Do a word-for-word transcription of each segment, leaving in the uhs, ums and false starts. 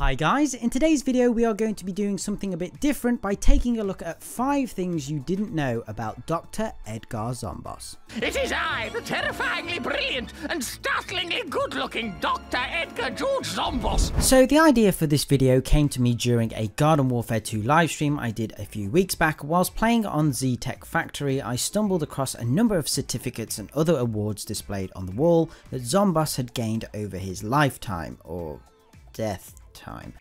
Hi guys, in today's video we are going to be doing something a bit different by taking a look at five things you didn't know about Doctor Edgar-Zomboss. It is I, the terrifyingly brilliant and startlingly good-looking Doctor Edgar-George Zomboss. So the idea for this video came to me during a Garden Warfare two livestream I did a few weeks back. Whilst playing on Z-Tech Factory, I stumbled across a number of certificates and other awards displayed on the wall that Zomboss had gained over his lifetime, or death time.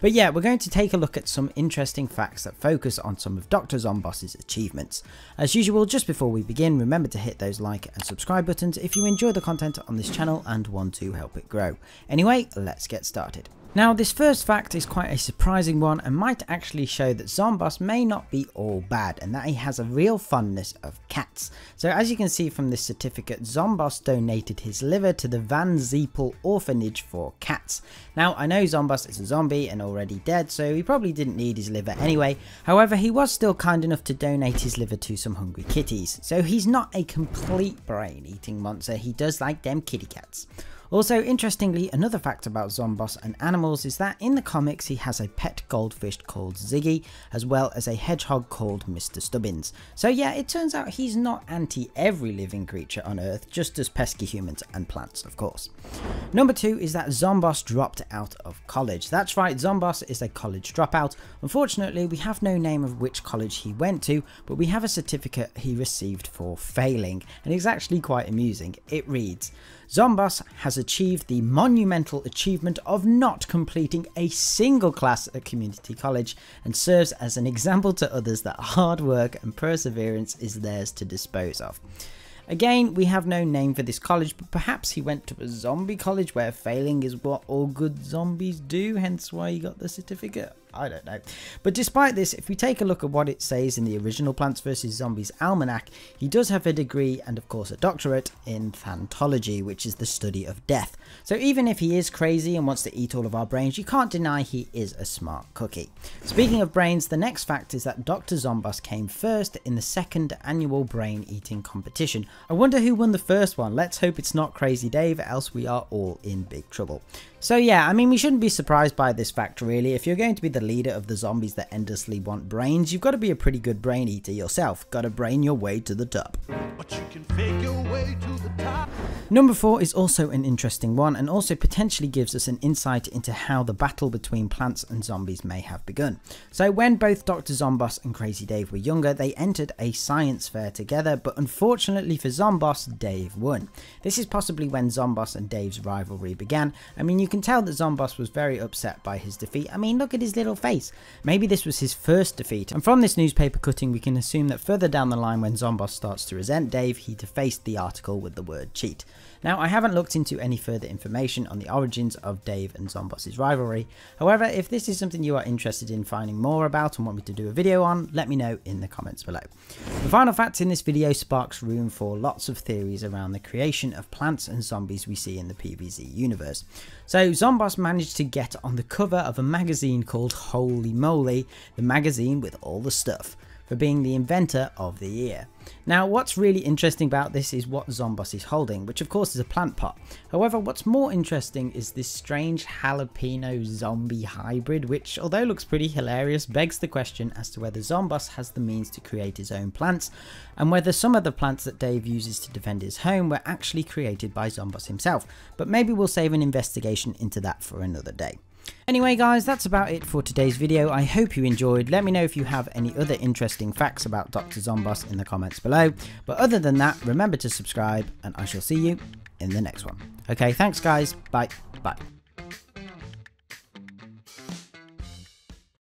But yeah, we're going to take a look at some interesting facts that focus on some of Doctor Zomboss's achievements. As usual, just before we begin, remember to hit those like and subscribe buttons if you enjoy the content on this channel and want to help it grow. Anyway, let's get started. Now, this first fact is quite a surprising one and might actually show that Zomboss may not be all bad and that he has a real fondness of cats. So as you can see from this certificate, Zomboss donated his liver to the Van Zeepel orphanage for cats. Now, I know Zomboss is a zombie and already dead, so he probably didn't need his liver anyway. However, he was still kind enough to donate his liver to some hungry kitties. So he's not a complete brain-eating monster, he does like them kitty cats. Also, interestingly, another fact about Zomboss and animals is that in the comics he has a pet goldfish called Ziggy, as well as a hedgehog called Mister Stubbins. So yeah, it turns out he's not anti every living creature on Earth, just as pesky humans and plants, of course. Number two is that Zomboss dropped out of college. That's right, Zomboss is a college dropout. Unfortunately, we have no name of which college he went to, but we have a certificate he received for failing, and it's actually quite amusing. It reads, Zomboss has achieved the monumental achievement of not completing a single class at community college and serves as an example to others that hard work and perseverance is theirs to dispose of. Again, we have no name for this college, but perhaps he went to a zombie college where failing is what all good zombies do, hence why he got the certificate. I don't know. But despite this, if we take a look at what it says in the original Plants versus. Zombies almanac, he does have a degree and of course a doctorate in Phantology, which is the study of death. So even if he is crazy and wants to eat all of our brains, you can't deny he is a smart cookie. Speaking of brains, the next fact is that Doctor Zomboss came first in the second annual brain eating competition. I wonder who won the first one. Let's hope it's not Crazy Dave, else we are all in big trouble. So yeah, I mean, we shouldn't be surprised by this fact really. If you're going to be the leader of the zombies that endlessly want brains, you've got to be a pretty good brain eater yourself. Got to brain your way to the top. But you can fake your way to the top. Number four is also an interesting one and also potentially gives us an insight into how the battle between plants and zombies may have begun. So when both Doctor Zomboss and Crazy Dave were younger, they entered a science fair together, but unfortunately for Zomboss, Dave won. This is possibly when Zomboss and Dave's rivalry began. I mean, you can tell that Zomboss was very upset by his defeat. I mean, look at his little face. Maybe this was his first defeat, and from this newspaper cutting we can assume that further down the line when Zomboss starts to resent Dave, he defaced the article with the word cheat. Now, I haven't looked into any further information on the origins of Dave and Zomboss's rivalry. However, if this is something you are interested in finding more about and want me to do a video on, let me know in the comments below. The final fact in this video sparks room for lots of theories around the creation of plants and zombies we see in the P V Z universe. So Zomboss managed to get on the cover of a magazine called Holy Moly, the magazine with all the stuff, for being the inventor of the year. Now, what's really interesting about this is what Zomboss is holding, which of course is a plant pot. However, what's more interesting is this strange jalapeno zombie hybrid, which although looks pretty hilarious, begs the question as to whether Zomboss has the means to create his own plants, and whether some of the plants that Dave uses to defend his home were actually created by Zomboss himself. But maybe we'll save an investigation into that for another day. Anyway guys, that's about it for today's video. I hope you enjoyed. Let me know if you have any other interesting facts about Doctor Zomboss in the comments below. But other than that, remember to subscribe and I shall see you in the next one. Okay, thanks guys. Bye. Bye.